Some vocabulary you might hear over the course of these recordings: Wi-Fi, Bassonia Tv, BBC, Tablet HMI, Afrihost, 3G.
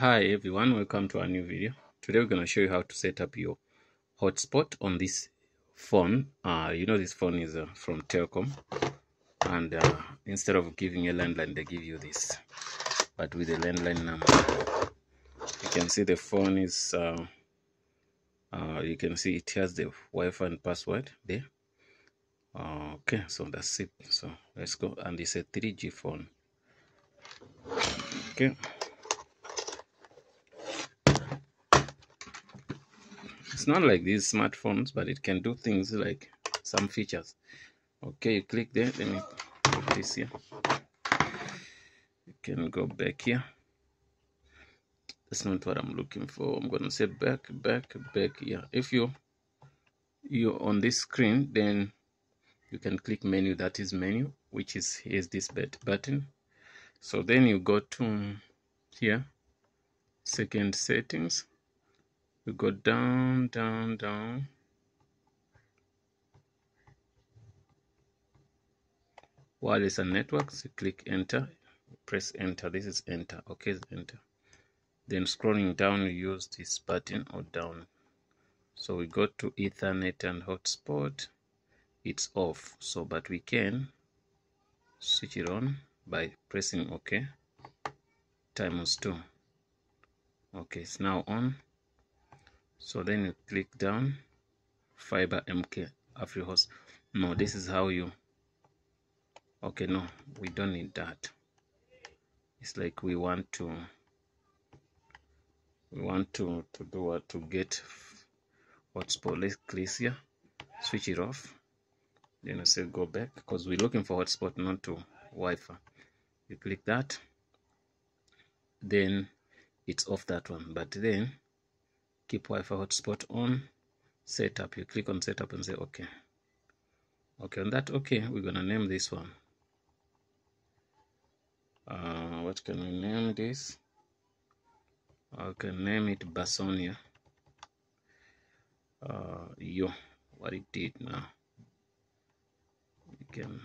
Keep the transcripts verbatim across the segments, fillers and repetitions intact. Hi everyone, welcome to our new video. Today we're going to show you how to set up your hotspot on this phone. Uh, you know this phone is uh, from Telcom, and uh, instead of giving you a landline, they give you this, but with a landline number. You can see the phone is, uh, uh, you can see it has the Wi-Fi and password there. Uh, okay, so that's it. So let's go, and it's a three G phone. Okay. It's not like these smartphones, but it can do things like some features. Okay, you click there. Let me put this here. You can go back here. That's not what I'm looking for. I'm gonna say back, back, back. Yeah. If you you're on this screen, then you can click menu. That is menu, which is here's this button. So then you go to here, second settings. We go down, down, down. Wireless and networks, you click enter, press enter. This is enter, okay, enter. Then scrolling down, you use this button or down. So we go to Ethernet and hotspot. It's off, so but we can switch it on by pressing okay. Time was two. Okay, it's now on. So then you click down, fiber M K Afrihost. No, this is how you. Okay, no, we don't need that. It's like we want to. We want to to do what to get hotspot. Let's click here, switch it off. Then I say go back because we're looking for hotspot, not to Wi-Fi. You click that. Then it's off that one, but then. Keep Wi-Fi hotspot on, setup. You click on setup and say okay. Okay, on that okay, we're gonna name this one. Uh, what can we name this? I can name it Bassonia. Uh, yo, what it did now? You can.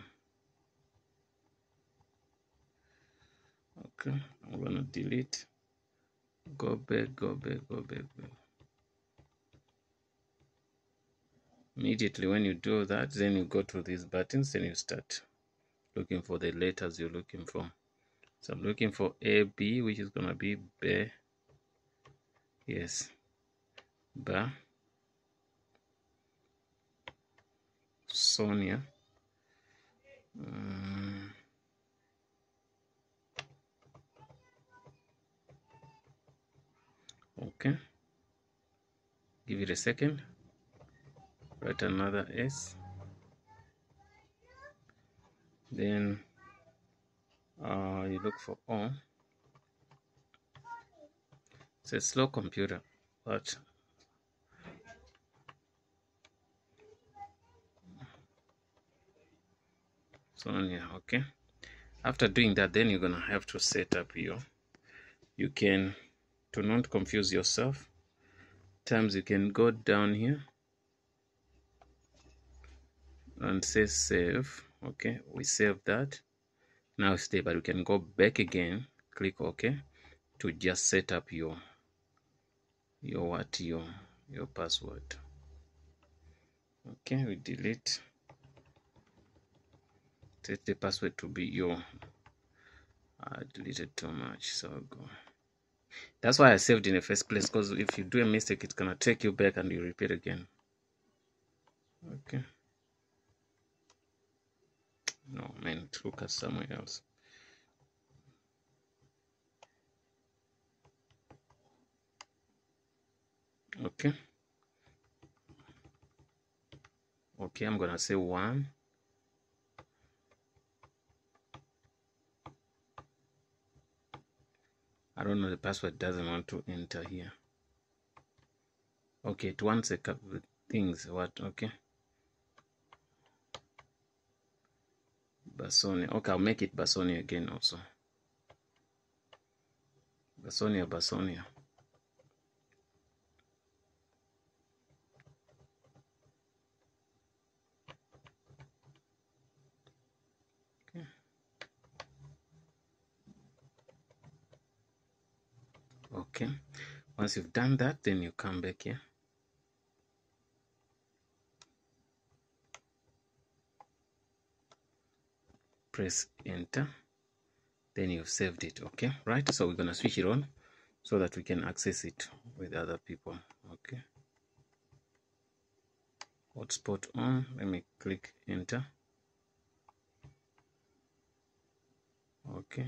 Okay, I'm gonna delete. Go back, go back, go back, back. Immediately when you do that, then you go to these buttons and you start looking for the letters you're looking for. So I'm looking for A, B, which is gonna be B. Yes, Ba. Sonia. Um, okay. Give it a second. Write another S, then uh, you look for O. It's a slow computer, but so yeah, okay. After doing that, then you're gonna have to set up your. You can, to not confuse yourself. Times you can go down here. And say save. Okay, we save that. Now stay, but we can go back again. Click OK to just set up your your what your your password. Okay, we delete. Set the password to be your. I deleted too much, so I'll go. That's why I saved in the first place, because if you do a mistake, it's gonna take you back and you repeat again. Okay. No, man, it took us somewhere else. Okay. Okay, I'm gonna say one. I don't know, the password doesn't want to enter here. Okay, it wants a couple of things. What? Okay. Bassonia. Okay, I'll make it Bassonia again also. Bassonia, Bassonia. Okay. Okay, once you've done that, then you come back here. Press enter, then you've saved it. Okay, right, so we're gonna switch it on so that we can access it with other people. Okay, hotspot on, let me click enter. Okay,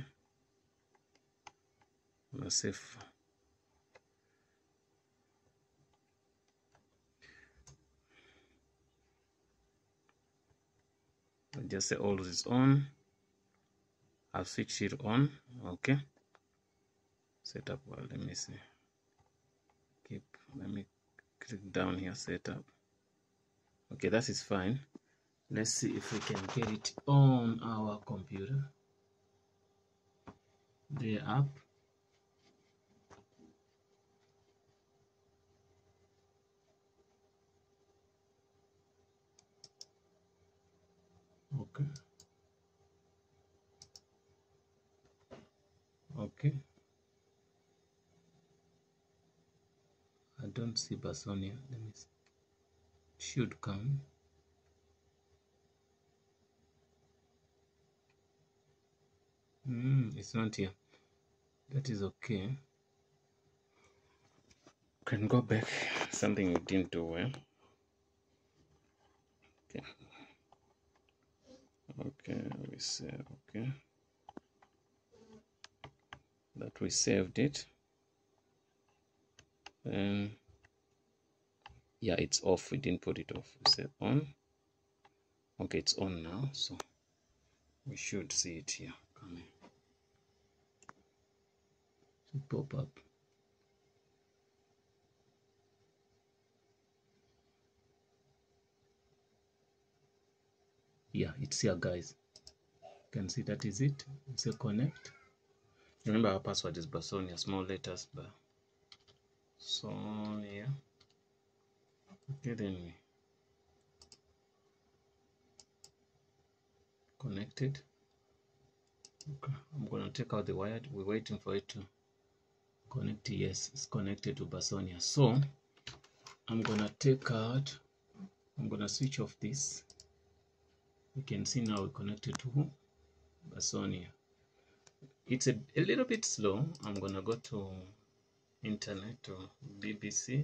I'm gonna save. I'll just say all is on. I've switched it on. Okay, setup. Well, let me see. Keep. Let me click down here. Setup. Okay, that is fine. Let's see if we can get it on our computer. The app. Okay. Okay. I don't see Basonia. Let me see. Should come. Mm, it's not here. That is okay. Can go back. Something we didn't do well. Okay. Okay, we save. Okay, that we saved it. Um yeah, it's off. We didn't put it off. We said on. Okay, it's on now, so we should see it here. Come here. It should pop up. Yeah, it's here, guys. You can see that is it. It's a connect. Remember, our password is Basonia, small letters, but so yeah. Okay, then we connected. Okay, I'm gonna take out the wire. We're waiting for it to connect. Yes, it's connected to Basonia. So I'm gonna take out. I'm gonna switch off this. You can see now we connected to Basonia. It's a, a little bit slow. I'm gonna go to internet, to b b c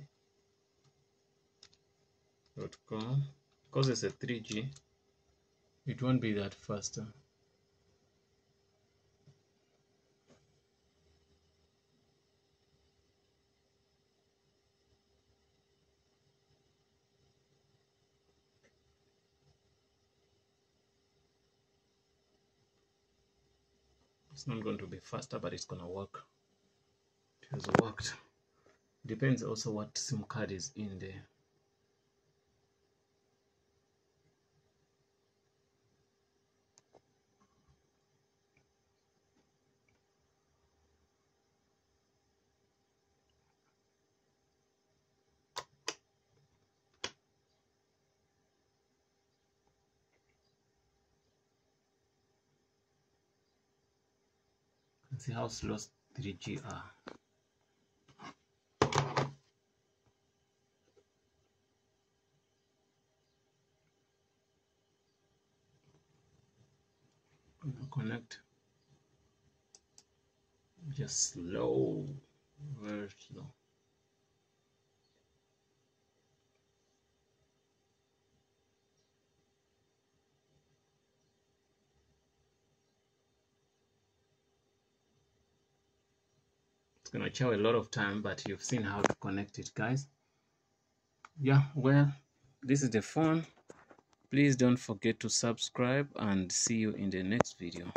dot com, because it's a three G. It won't be that faster. It's not going to be faster, but it's gonna work. It has worked. Depends also what SIM card is in there. See how slow three G are. Connect. Just slow, very slow. Gonna chow a lot of time, but you've seen how to connect it, guys. Yeah, well, this is the phone. Please don't forget to subscribe, and see you in the next video.